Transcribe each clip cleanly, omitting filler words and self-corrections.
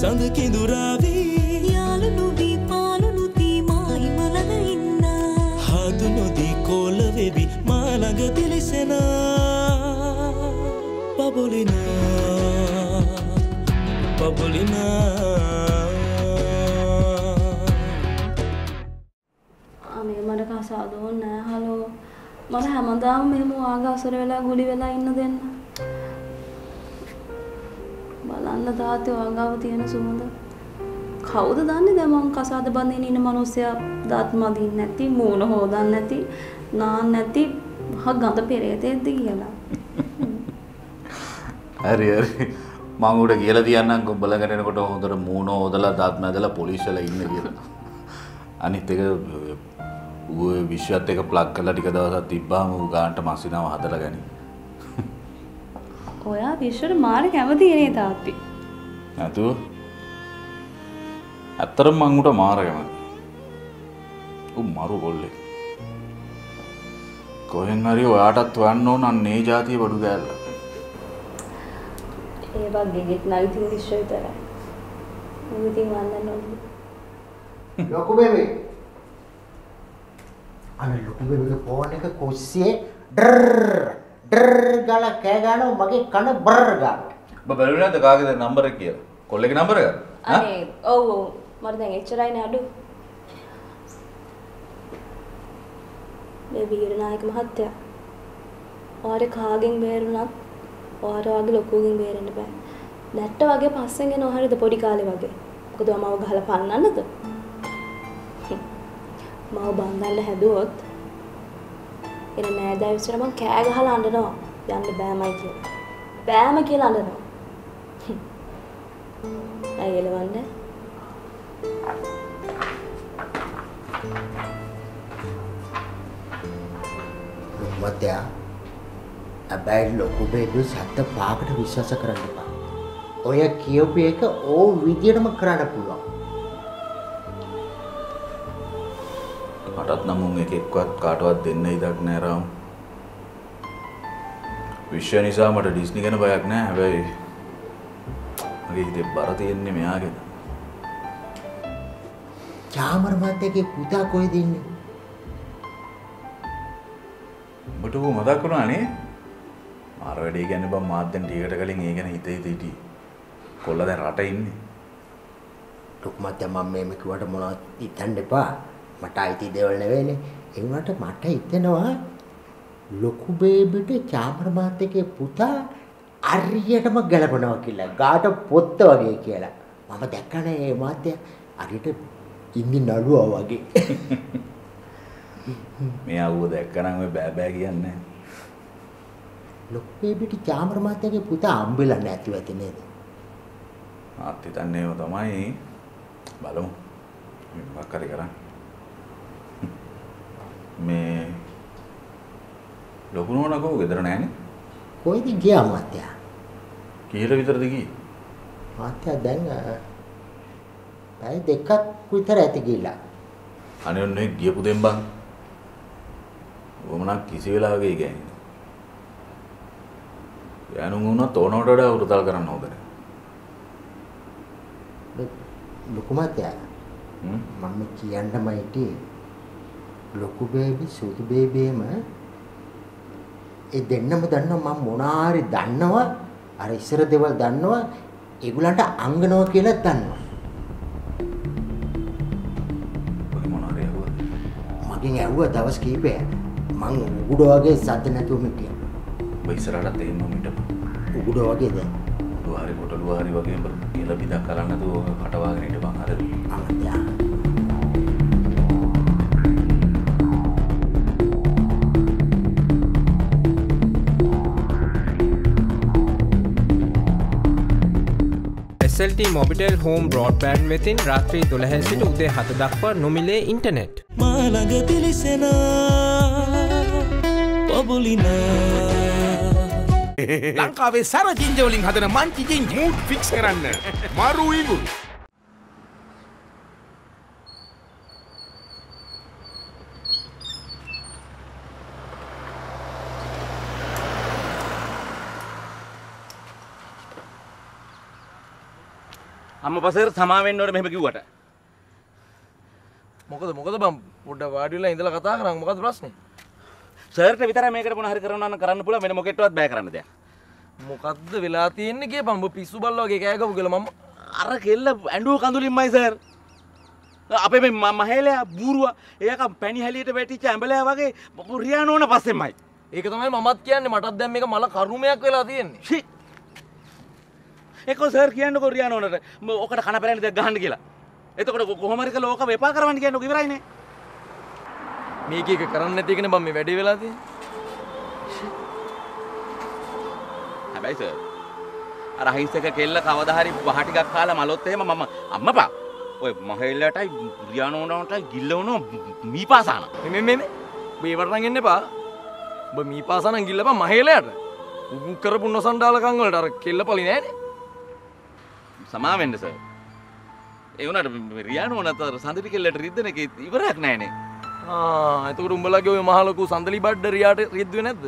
කවුද දන්නේ දැන් මං කසාද බඳින ඉන්න මිනිස්සයා දාත් මදින් නැති මූණ හොදන්න නැති නාන්න නැති මහ ගඳ පෙරේතෙක්ද කියලා. හරි හරි මං උඩ කියලා තියන්නම් උඹලගෙන එනකොට හොඳට මූණ හොදලා දාත් මැදලා පොලිස් වල ඉන්න කියලා. අනිත් එක ඌ විශ්වත් එක ප්ලග් කරලා ටික දවසක් තිබ්බාම ඌ ගානට මස්සිනාව හදලා ගනි. ඔයා විශ්වට මාර කැමති නේ තාත්ති. නැතු ඇත්තටම මං උට මාර කැමති. උ මරු කොල්ලේ. කොහෙන් හරි ඔයාටත් හොයන්න ඕන අන්නේ જાතිය බඩු දැල්ල. ඒ වගේ ගෙත් නැති විශ්ව විතරයි. ඌ ඉතින් වන්දන ඕනේ. ලොකු බේබි. අනේ ලොකු බේබිගේ ෆෝන් එක කොස්සේ ඩර් ඩර් ගාලා කෑ ගානවා මගේ කන බර් ගානවා. ඔබ බලුණාද කාගේද නම්බර එක කියලා? කොල්ලේගේ නම්බර එකද? අනේ ඔව් ඔව් මට දැන් එච්චරයි නඩු මේ වීරනායක මහත්තයා ඔයාට කාගෙන් බේරුණත් ඔයාට වගේ ලොකුගෙන් බේරෙන්න බෑ නැට්ට වගේ පස්සෙන් එනවා හරිද පොඩි කාලේ වගේ මොකද මම ගහලා පන්නන්නද මම බන්දන්න හැදුවොත් එන නෑදෑ විශ්වර මම කෑ ගහලා අඬනවා යන්න බෑමයි කියලා බෑම කියලා අඬනවා ඇයි එළවන්නේ? මතයා අබැයි ලොකු බේබි සත්ත පාකට විශ්වාස කරන්න එපා. ඔය කියෝපි එක ඕ විදියටම කරන්න පුළුවන්. මටත් නම් උන් එක එක්කවත් කාටවත් දෙන්න ඉඩක් නෑ රාම්. විශ්ව නිසා මට ඩිස්නි ගැන බයක් නෑ. හැබැයි මගේ හිතේ බර තියෙන්නේ මෙයාගෙද? යාමර මහත්තයාගේ පුතා කොහෙද ඉන්නේ? ඔබට ඌ මතක් වුණා නේ? මාර වැඩේ කියන්නේ බං මාත් දැන් ටිකට කලින් ඒ ගැන හිතේ හිටියේ. කොල්ලා දැන් රට ඉන්නේ. ලොකු මහත්තයා මම මේක කිව්වට මොනවද හිතන්න එපා. මට අයිති දේවල් නෙවෙයිනේ. ඒ වුණාට මට හිතෙනවා ලොකු බේබිට යාමර මහත්තයාගේ පුතා අරියටම ගැලපනවා කියලා ගාට පොත්ත වගේ කියලා මම දැක්කනේ මේ මාත්‍ය අරියට ඉන්නේ නළුවා වගේ මේ ආවෝ දැක්කනම් ඔය බෑ බෑ කියන්නේ ලොක්කේ පිටි චාමර මාත්‍යගේ පුතා අම්බෙලා නැතිව ඇති නේද මාත් හිතන්නේ ඒව තමයි බලමු මොකක් හරි කරන්න මේ ලොකු නෝනකෝ ගෙදර නැහනේ කොයිද ගියා මාත්‍යා? කීර විතරද ගියේ? මාත්‍යා දැන් පැය දෙකක් විතර ඇති ගිහිලා. අනේ ඔන්නේ ගියපු දෙම්බන්. වමනක් කිසි වෙලාවක ඒ ගෑනිනේ. යනුන් වුණා තෝනකට වඩා වෘතල් කරන්න හොඳ නැහැ. ලොකු මාත්‍යා. මම කියන්නම හිටියේ ලොකු බේබි සුදු බේබේම ඒ දෙන්නම දන්නවා මම මොනාරි දන්නවා අර ඉස්සර දේවල් දන්නවා ඒගොල්ලන්ට අංගනවා කියලා දන්නවා කොයි මොනාරි ඇහුවා මගෙන් ඇහුවා දවස් කීපය මං උගුඩ වගේ සද්ද නැතුව මෙතන ඔබ ඉස්සරහට එන්න මිට උගුඩ වගේ දැන් උඩුහාරි කොටළුහාරි වගේ කියලා බිඳක් කරන්න දෝ කටවාගෙන ඉඳපන් අර ආමත්‍යා SLT Mobitel Home Broadband වෙතින් රාත්‍රී 12 සිට උදේ 7 දක්වා නොමිලේ ඉන්ටර්නෙට්. මා ළඟ තිලිසෙනා බබුලිනා ලංකාවේ සරජින්ජ වලින් හදන මන්චිජින් මූඩ් ෆික්ස් කරන්න. මරු ඉඟුල්. අම්ම පස්සේ සමා වෙන්න ඕනේ මෙහෙම කිව්වට. මොකද බම් පොඩ්ඩක් වාඩි වෙලා ඉඳලා කතා කරමු. මොකද ප්‍රශ්නේ? සර්ට විතරයි මේකට මොන හරි කරනවා නම් කරන්න පුළුවන්. වෙන මොකෙක්ටවත් බය කරන්න දෙයක්. මොකද්ද වෙලා තියෙන්නේ කියපන්. ඔබ පිස්සු බල්ලා වගේ කෑ ගහපු කියලා මම අර කෙල්ල ඇඬුව කඳුලින්මයි සර්. අපේ මේ මහේලයා බූරුවා එයාක පැණි හැලියට වැටිච්ච ඇඹලයා වගේ රියානෝන පස්සෙමයි. ඒක තමයි මමත් කියන්නේ. මටත් දැන් මේක මල කරුමයක් වෙලා තියෙන්නේ. ඒකෝ සර් කියන්නකෝ රියානෝනට ඔකට කන පැලෙන දෙයක් ගහන්න කියලා. එතකොට කොහොම හරි කළා ඕක වෙපා කරවන්න කියන්නේ. ඔක ඉවරයිනේ. මේක එක කරන්න නැති එකනේ මම මේ වැඩේ වෙලා තියෙන්නේ. හැබැයි සර් අර හයිස් එක කෙල්ල කවදා හරි වහ ටිකක් කාලා මලොත් එහෙම මම අම්මපා ඔය මහේල්ලටයි රියානෝනටයි ගිල්ලවනෝ මීපාසාන. මේ මේවට නම් එන්න එපා. ඔබ මීපාසාන ගිල්ලපන් මහේල්ලට. උන් කරපු නොසන්ඩාලකම් වලට අර කෙල්ලපලි නෑනේ. සමා වෙන්න සර්. ඒ උනාට රියානෝනට අර සඳලි කෙල්ලට රිද්දන එක ඉවරයක් නෑනේ. ආ එතකොට උඹලගේ ඔය මහ ලොකු සඳලි බඩ රියාට රිද්දුවේ නැද්ද?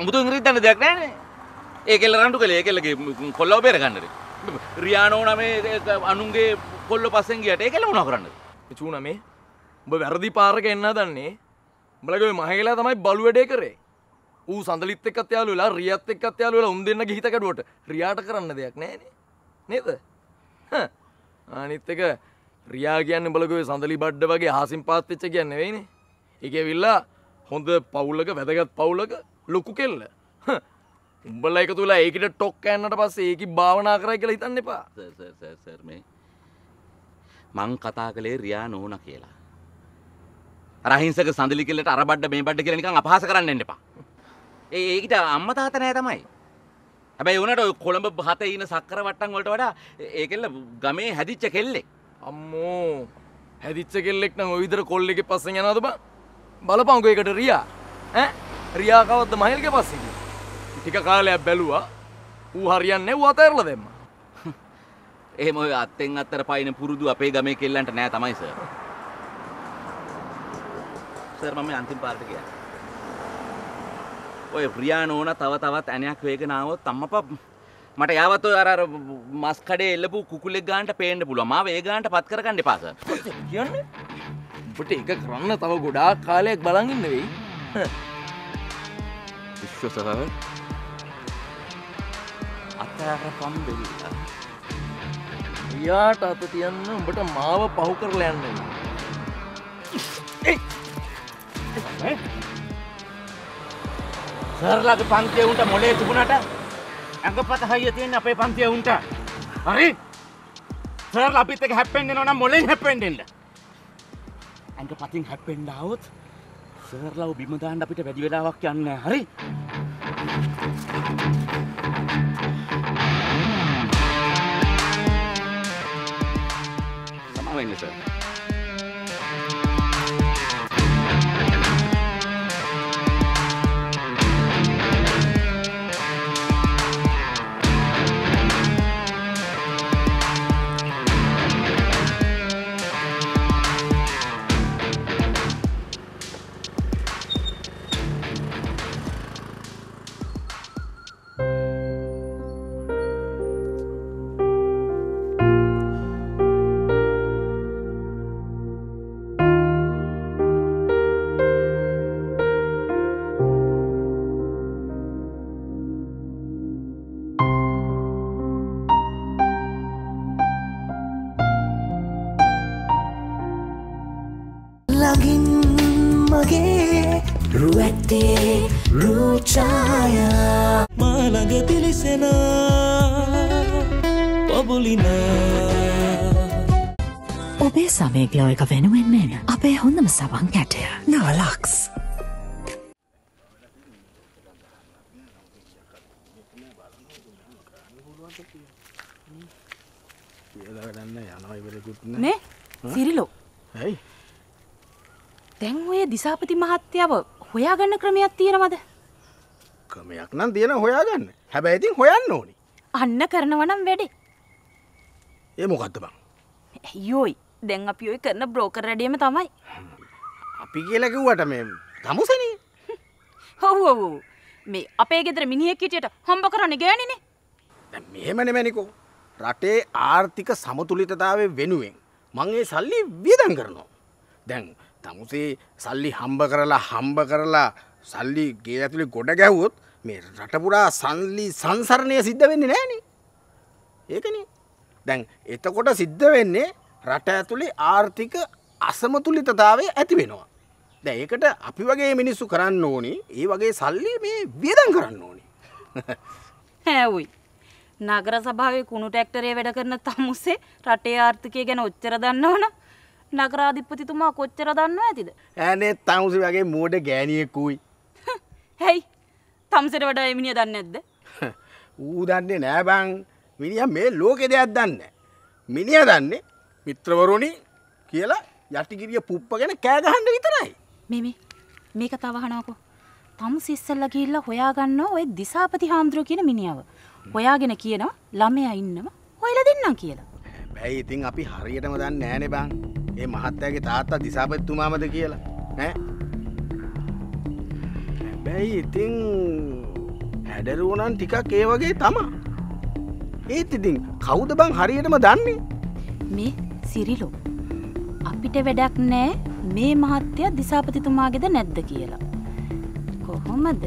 අමුතුවෙන් රිද්දන්න දෙයක් නෑනේ. ඒ කෙල්ල රණ්ඩු කළේ. ඒ කෙල්ලගේ කොල්ලව බේර ගන්නද? රියානෝන මේ අනුන්ගේ කොල්ල පස්සෙන් ගියට ඒකල මොනවා කරන්නද? චූනා මේ ඔබ වැරදි පාරක එන්න හදන්නේ. උඹලගේ මහේලා තමයි බලු වැඩේ කරේ. ඌ සඳලිත් එක්කත් යාළු වෙලා රියාත් එක්කත් යාළු වෙලා උන් දෙන්න ගිහිත කැඩුවට රියාට කරන්න දෙයක් නැහනේ. නේද? හා අනිත් එක රියා කියන්නේ උඹලගේ සඳලි බඩ වගේ අහසින් පාත් වෙච්ච කියන්නේ නෙවෙයිනේ. ඒකේවිල්ලා හොඳ පවුලක වැදගත් පවුලක ලොකු කෙල්ල. හා උඹලා එකතු වෙලා ඒකිට ටොක් කෑන්නට පස්සේ ඒකි භාවනා කරයි කියලා හිතන්න එපා. සර් මේ මං කතා කළේ රියා නෝනා කියලා. අරහින්සක සඳලි කෙල්ලට අර බඩ මේ බඩ කියලා නිකන් අපහාස කරන්න එන්න එපා. ඒකට අම්මා තාත්තා නෑ තමයි. හැබැයි උනට ඔය කොළඹ හතේ ඉන සක්කර වට්ටම් වලට වඩා ඒකෙල්ල ගමේ හැදිච්ච කෙල්ලෙක්. අම්මෝ හැදිච්ච කෙල්ලෙක් නම් ඔය විදිහට කොල්ලෙක්ගේ පස්සෙන් යනවද බං? බලපංකෝ ඒකට රියා. ඈ රියා කවද්ද මහල්ගේ පස්සේ ගියේ? ටික කාලයක් බැලුවා. ඌ හරියන්නේ නැව අතහැරලා දැම්මා. එහෙම ඔය අත්තෙන් අත්තර පයින් පුරුදු අපේ ගමේ කෙල්ලන්ට නෑ තමයි සර්. සර් මම මේ අන්තිම පාරට ගියා. ඔය ප්‍රියානෝන තව තවත් ඇණයක් වේගෙන ආවොත් අම්මපා මට යාවත් ඔය අර මස් කඩේ එල්ලපු කුකුලෙක් ගන්නට පේන්න පුළුවන්. මාව ඒ ගන්නට පත් කරගන්න එපා සර්. කියන්නේ? උඹට ඒක කරන්න තව ගොඩාක් කාලයක් බලන් ඉන්න වෙයි. විශ්වාස අතර පම්බෙලා යාට අත තියන්න උඹට මාව පහු කරලා යන්න නෑ. සර්ලාගේ පන්තියේ උන්ට මොලේ තිබුණාට අඟපත හයිය තියෙන අපේ පන්තියේ උන්ට. හරි. සර්ලා අපිත් එක හැප්පෙන්නේ නෝනම් මොලෙන් හැප්පෙන්නේ නෑ. අඟපතින් හැප්පෙන්න આવොත් සර්ලාව බිම දාන්න අපිට වැඩි වෙලාවක් යන්නේ නෑ. හරි. වෙන්නේ සර්. ඔබේ සමේ ග්ලෝයක වෙනුවෙන් මෙන්න අපේ හොඳම සවන් කැටය නවලක්ස්. මේ සිරිලෝ ඇයි දැන් ඔය දිසාපති මහත්තයාව හොයාගන්න ක්‍රමයක් තියෙනවද? ක්‍රමයක් නම් තියෙන හොයාගන්න. හැබැයි ඉතින් හොයන්න ඕනි. අන්න කරනවා නම් වැඩේ. ඒ මොකද්ද බං? අයියෝයි දැන් අපි ඔය කරන බ්‍රෝකර් රැඩියම තමයි. අපි කියලා කිව්වට මේ තමුසනේ. ඔව් ඔව් මේ අපේ ගෙදර මිනිහෙක් හිටියට හම්බ කරන්නේ ගෑණිනේ. දැන් මෙහෙම නෙමෙයිනිකෝ. රටේ ආර්ථික සමතුලිතතාවය වෙනුවෙන් මම මේ සල්ලි වියදම් කරනවා. දැන් තමුසේ සල්ලි හම්බ කරලා සල්ලි ගේ ඇතුලේ ගොඩ ගැහුවොත් මේ රට පුරා සල්ලි සංසරණය සිද්ධ වෙන්නේ නැහනේ. ඒකනේ. දැන් එතකොට සිද්ධ වෙන්නේ රට ඇතුලේ ආර්ථික අසමතුලිතතාවය ඇති වෙනවා. දැන් ඒකට අපි වගේ මිනිස්සු කරන්න ඕනේ ඒ වගේ සල්ලි මේ වියදම් කරන්න ඕනේ. ඈ උයි නගර සභාවේ කුණු ට්‍රැක්ටරේ වැඩ කරන තමුසේ රටේ ආර්ථිකය ගැන ඔච්චර දන්නවනම් නගරාධිපතිතුමා කොච්චර දන්නව ඇතිද? ඈනේ තමුසේ වගේ මෝඩ ගෑණියෙක් උයි. හේයි තමුසේට වඩා මේ මිනිහා දන්නේ නැද්ද? ඌ දන්නේ නෑ බං. මිනිහා මේ ලෝකේ දෙයක් දන්නේ නෑ. මිනිහා දන්නේ මිත්‍රවරුනි කියලා යටිගිරිය පුප්ප ගැන කෑ ගහන්න විතරයි. මේ මේක තව අහනකො. තමුසේ ඉස්සෙල්ලා ගිහිල්ලා හොයාගන්නවා ওই දිසාපති හාමුදුරුවෝ කියන මිනිහව. ඔයාගෙන කියනවා ළමයා ඉන්නම හොයලා දෙන්නම් කියලා. බෑයි ඉතින් අපි හරියටම දන්නේ නැහනේ බං. මේ මහත්තයාගේ තාත්තා දිසාපතිතුමාමද කියලා. ඈ. බෑයි ඉතින් හැඩරුව නම් ටිකක් ඒ වගේ තමයි. ඒත් ඉතින් කවුද බං හරියටම දන්නේ? මේ සිරිලෝ. අපිට වැඩක් නැහැ මේ මහත්තයා දිසාපතිතුමාගේද නැද්ද කියලා. කොහොමද?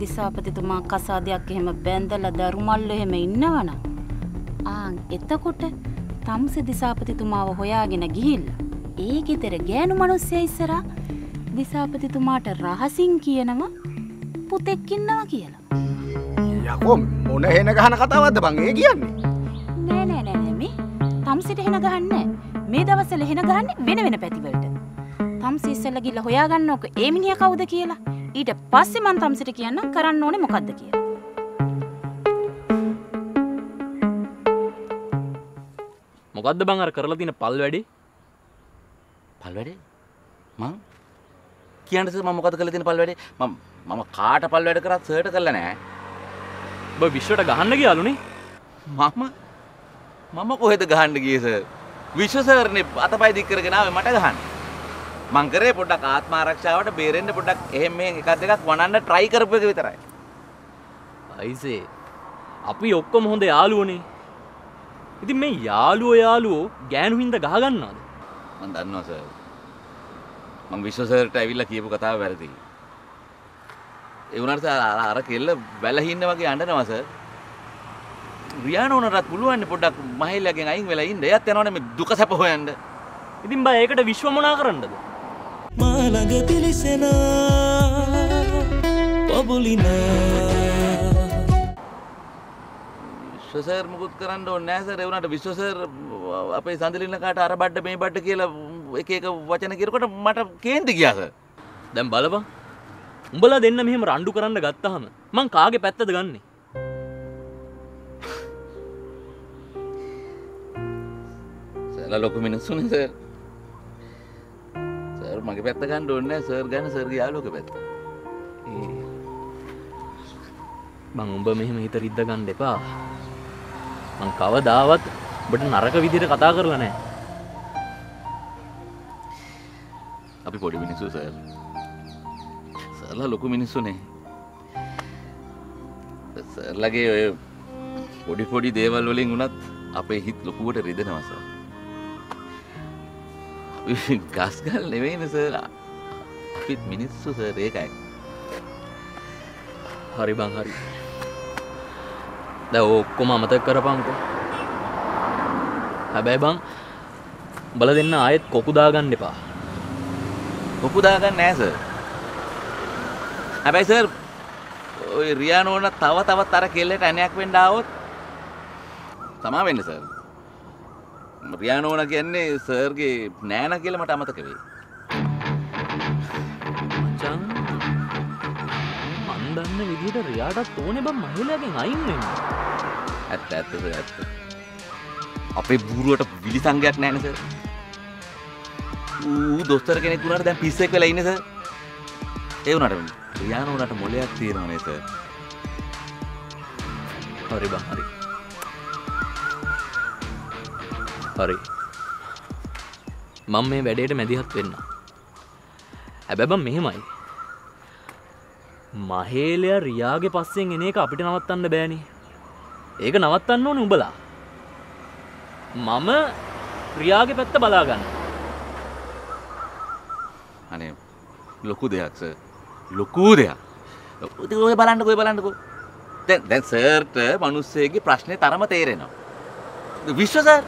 දිසාපතිතුමා කසාදයක් එහෙම බැඳලා දරුමල්ල එහෙම ඉන්නවනම් ආන් එතකොට තමුසේ දිසාපතිතුමාව හොයාගෙන ගිහිල්ලා ඒ ගෙදර ගෑනු මිනිස්සයා ඉස්සරහා දිසාපතිතුමාට රහසින් කියනවා පුතෙක් ඉන්නවා කියලා. යකෝ මොන හේන ගහන කතාවක්ද බං ඒ කියන්නේ? නෑ මේ තමුසේට හේන ගහන්නේ මේ දවස්වල හේන ගහන්නේ වෙන වෙන පැතිවලට. තමුසේ ඉස්සෙල්ලා ගිහලා හොයාගන්නකො ඒ මිනිහා කවුද කියලා. ඊට පස්සේ මං තමුසට කියන්නම් කරන්න ඕනේ මොකද්ද කියලා. මොකද්ද බං අර කරලා තියෙන පල් වැඩේ? පල් වැඩේ? මං කියන්නද මම මොකද්ද කරලා තියෙන පල් වැඩේ? මම කාට පල් වැඩ කරා සර්ට කරලා නැහැ. ඔබ විශ්වට ගහන්න ගියාලුනේ. මම කොහෙද ගහන්න ගියේ සර්? විශ්ව සර්නේ අතපය දික් කරගෙන ආවේ මට ගහන්න. මං කරේ පොඩ්ඩක් ආත්ම ආරක්ෂාවට බේරෙන්න පොඩ්ඩක් එහෙම මෙහෙන් එකක් දෙකක් වණන්න try කරපු එක විතරයි. අයිසේ අපි ඔක්කොම හොඳ යාළුවෝනේ. ඉතින් මේ යාළුවෝ ගෑනු හින්දා ගහ ගන්නවද? මං දන්නවා සර්. මං විශ්ව සර්ට ඇවිල්ලා කියපු කතාව වැරදි. ඒ උනාට අර කෙල්ල බැලහින්න වගේ අඬනවා සර්. රියාන උනාටත් පුළුවන් පොඩ්ඩක් මහේලගෙන් අයින් වෙලා ඉන්න. එයාත් යනවනේ මේ දුක සැප හොයන්න. ඉතින් බා ඒකට විශ්ව මොනා කරන්නද? මාළඟ පිලිසෙන පොබුලින විශ්ව සර් මුකුත් කරන්න ඕනේ නැහැ සර්. ඒ වුණාට විශ්ව සර් අපේ සඳලින කාට අර බඩ මේ බඩ කියලා එක වචන කියනකොට මට කේන්ති ගියා සර්. දැන් බලපන්. උඹලා දෙන්න මෙහෙම රණ්ඩු කරන්න ගත්තාම මං කාගේ පැත්තද ගන්නෙ? සර් ලොකු මිනිස්සුනේ සර්. මගේ පැත්ත ගන්න ඕනේ නැහැ සර් ගන්න සර්ගේ යාළුවගේ පැත්ත. මං උඹ මෙහෙම හිත රිද්ද ගන්න එපා. මං කවදාවත් ඔබට නරක විදිහට කතා කරලා නැහැ. අපි පොඩි මිනිස්සු සර්. සර්ලා ලොකු මිනිස්සුනේ. සර්ලාගේ ඔය පොඩි දේවල් වලින් උනත් අපේ හිත ලොකුවට රිදෙනවා සර්. ගස්ගල් නෙවෙයිනේ සර්. අපිත් මිනිස්සු සර් ඒකයි. හරි බං හරි. දැන් ඔක්කොම අමතක කරපන්කෝ. හැබැයි බං බල දෙන්න ආයෙත් කොකු දාගන්න එපා. කොකු දාගන්න නෑ සර්. හැබැයි සර් ඔය රියානෝන තවත් අර කෙල්ලට ඇණයක් වෙන්න ආවොත් තමා වෙන්න සර්. රියානෝන කියන්නේ සර්ගේ නෑනා කියලා මට අමතක වෙයි. මචං මන් දන්න විදිහට රියාටත් ඕනේ බං මහේලගෙන් අයින් වෙන්න. ඇත්ත සර් ඇත්ත. අපේ බූරුවට විලිසංගයක් නෑනේ සර්. ඌ දොස්තර කෙනෙක් උනාට දැන් පිස්සෙක් වෙලා ඉන්නේ සර්. ඒ උනාට රියානෝනට මොලයක් තියෙනවනේ සර්. හරි බං හරි. හරි මම මේ වැඩේට මැදිහත් වෙන්න. හැබැයි බං මෙහෙමයි. මහේලයා රියාගේ පස්සෙන් එන එක අපිට නවත්තන්න බෑනේ. ඒක නවත්තන්න ඕනේ උඹලා. මම රියාගේ පැත්ත බලා ගන්න. අනේ ලොකු දෙයක් සර්. ලොකු දෙයක්. ඔය බලන්නකෝ ඔය බලන්නකෝ. දැන් සර්ට මිනිස්සෙගේ ප්‍රශ්නේ තරම තේරෙනවා. විශ්ව සර්.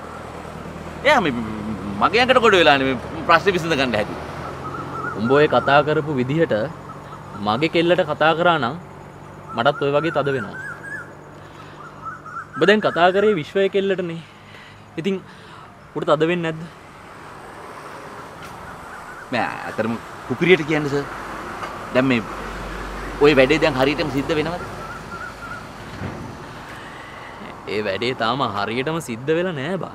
එයා මේ මගේ ඇඟට කොට වෙලානේ මේ ප්‍රශ්නේ විසඳ ගන්න හැටි. උඹ ඔය කතා කරපු විදිහට මගේ කෙල්ලට කතා කරා නම් මටත් ඔය වගේ තද වෙනවා. උඹ දැන් කතා කරේ විශ්වයේ කෙල්ලටනේ. ඉතින් උට තද වෙන්නේ නැද්ද? මම අතරම කුපිරියට කියන්නේ සර්. දැන් මේ ওই වැඩේ දැන් හරියටම සිද්ධ වෙනවද? ඒ වැඩේ තාම හරියටම සිද්ධ වෙලා නෑ බා.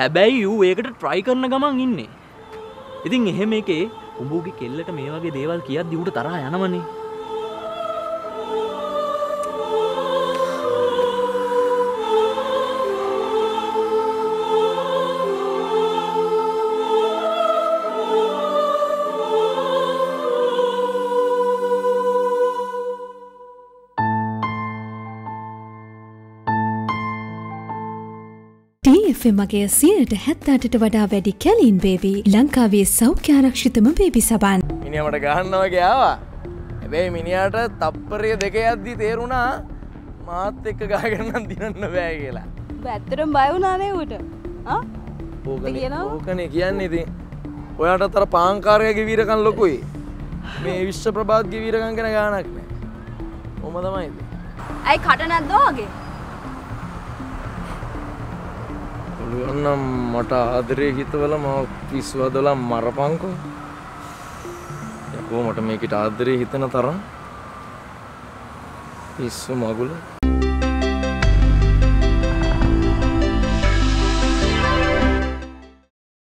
හැබැයි ඌ ඒකට try කරන ගමන් ඉන්නේ. ඉතින් එහෙම එකේ උඹගේ කෙල්ලට මේ වගේ දේවල් කියද්දී ඌට තරහා යනවනේ. මගේ 170ට වඩා වැඩි කැලින් බේබි ලංකාවේ සෞඛ්‍යාරක්ෂිතම බේබි සබන්. මිනිහා මට ගහන්න වගේ ආවා. හැබැයි මිනිහාට තප්පරය දෙක යද්දි තේරුණා මාත් එක්ක ගහගෙන නම් දිනන්න බෑ කියලා. ඔබ ඇත්තටම බය වුණා නේ ඌට? ආ? ඕකනේ කියන්නේ ඉතින්. ඔයාටත් අර පාංකාරයේ ගිවිරකන් ලොකුයි. මේ විශ්ව ප්‍රබාත් ගිවිරකන් ගැන ගානක් නෑ. කොහොම තමයි ඉතින්. අය කට නැද්ද ඔයගේ? ඔන්නම් මට ආදරේ හිතවල මම පිස්සුවදලා මරපංකෝ. යකෝ මට මේකට ආදරේ හිතන තරම් පිස්සු මගුල.